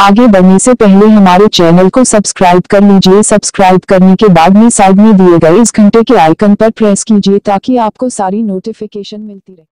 आगे बढ़ने से पहले हमारे चैनल को सब्सक्राइब कर लीजिए। सब्सक्राइब करने के बाद में साइड में दिए गए इस घंटे के आइकन पर प्रेस कीजिए ताकि आपको सारी नोटिफिकेशन मिलती रहे।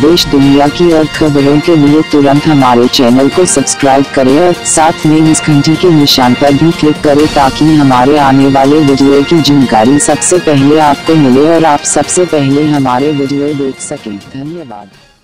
देश दुनिया की और खबरों के लिए तुरंत हमारे चैनल को सब्सक्राइब करें और साथ में इस घंटी के निशान पर भी क्लिक करें ताकि हमारे आने वाले वीडियो की जानकारी सबसे पहले आपको मिले और आप सबसे पहले हमारे वीडियो देख सकें। धन्यवाद।